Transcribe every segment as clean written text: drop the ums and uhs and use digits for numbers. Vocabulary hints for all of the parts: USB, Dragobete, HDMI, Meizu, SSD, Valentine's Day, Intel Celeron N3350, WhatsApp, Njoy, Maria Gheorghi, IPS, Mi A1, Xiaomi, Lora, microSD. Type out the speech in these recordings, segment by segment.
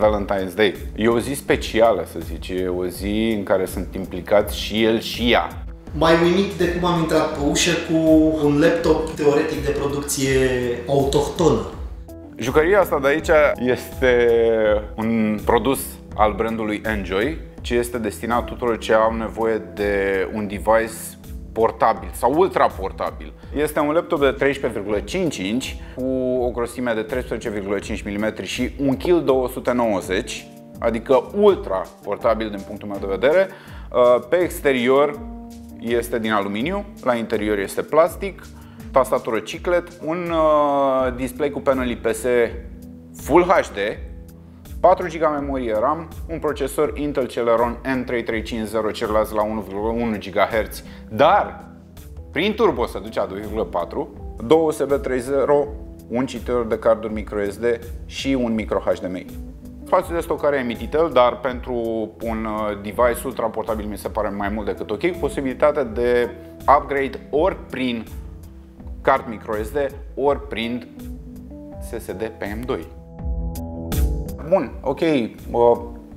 Valentine's Day. E o zi specială, să zic, e o zi în care sunt implicați și el și ea. M-ai uimit de cum am intrat pe ușă cu un laptop teoretic de producție autohtonă. Jucăria asta de aici este un produs al brandului Njoy, ce este destinat tuturor ce au nevoie de un device portabil sau ultra portabil. Este un laptop de 13,5 inch cu o grosime de 13,5 mm și 1,290 kg, adică ultra portabil din punctul meu de vedere. Pe exterior este din aluminiu, la interior este plastic, tastatură chiclet, un display cu panel IPS Full HD, 4 GB memorie RAM, un procesor Intel Celeron N3350, celălalt la 1,1 GHz, dar prin turbo se duce la 2,4, 2 USB 3.0, un cititor de carduri microSD și un micro HDMI. Spațiul de stocare e mititel, dar pentru un device ultra portabil mi se pare mai mult decât ok. Posibilitatea de upgrade ori prin card microSD, ori prin SSD PM2. Bun, ok,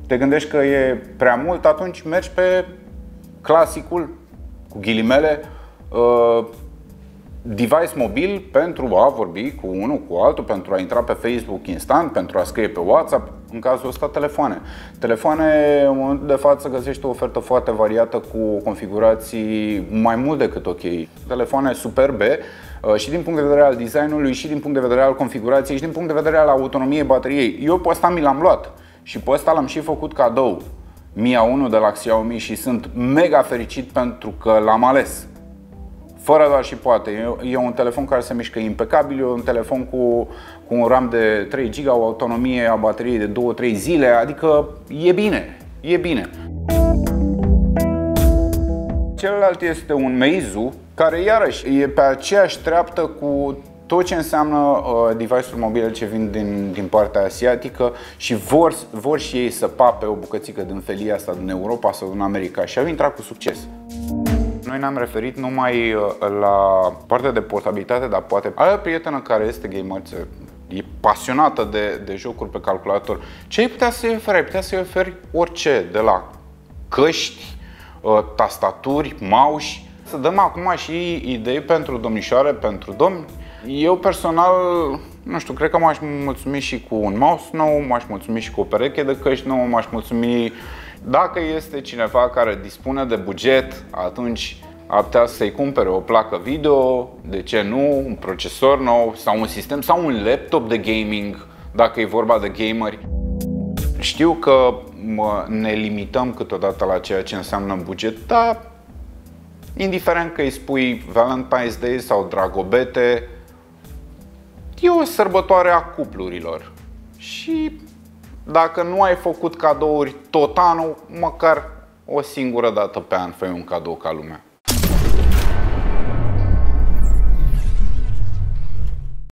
te gândești că e prea mult, atunci mergi pe clasicul, cu ghilimele, device mobil pentru a vorbi cu unul, cu altul, pentru a intra pe Facebook instant, pentru a scrie pe WhatsApp, în cazul ăsta telefoane. Telefoane, în momentul de față, găsești o ofertă foarte variată cu configurații mai mult decât ok. Telefoane superbe și din punct de vedere al designului, și din punct de vedere al configurației, și din punct de vedere al autonomiei bateriei. Eu pe ăsta mi l-am luat și pe ăsta l-am și făcut cadou, Mi A1 de la Xiaomi, și sunt mega fericit pentru că l-am ales. Fără doar și poate, e un telefon care se mișcă impecabil, e un telefon cu un RAM de 3 GB, o autonomie a bateriei de 2-3 zile, adică e bine, e bine. Celălalt este un Meizu, care iarăși e pe aceeași treaptă cu tot ce înseamnă device-uri mobile ce vin din partea asiatică și vor și ei să pape o bucățică din felia asta din Europa sau din America și au intrat cu succes. Noi ne-am referit numai la partea de portabilitate, dar poate ai o prietenă care este gamer, e pasionată de jocuri pe calculator. Ce ai putea să-i oferi? Ai putea să-i oferi orice, de la căști, tastaturi, mauși. Să dăm acum și idei pentru domnișoare, pentru domni. Eu personal, nu știu, cred că m-aș mulțumi și cu un mouse nou, m-aș mulțumi și cu o pereche de căști nouă, m-aș mulțumi. Dacă este cineva care dispune de buget, atunci ar putea să-i cumpere o placă video, de ce nu, un procesor nou sau un sistem sau un laptop de gaming, dacă e vorba de gameri. Știu că ne limităm câteodată la ceea ce înseamnă buget, dar indiferent că îi spui Valentine's Day sau Dragobete, e o sărbătoare a cuplurilor și dacă nu ai făcut cadouri tot anul, măcar o singură dată pe an fă un cadou ca lumea.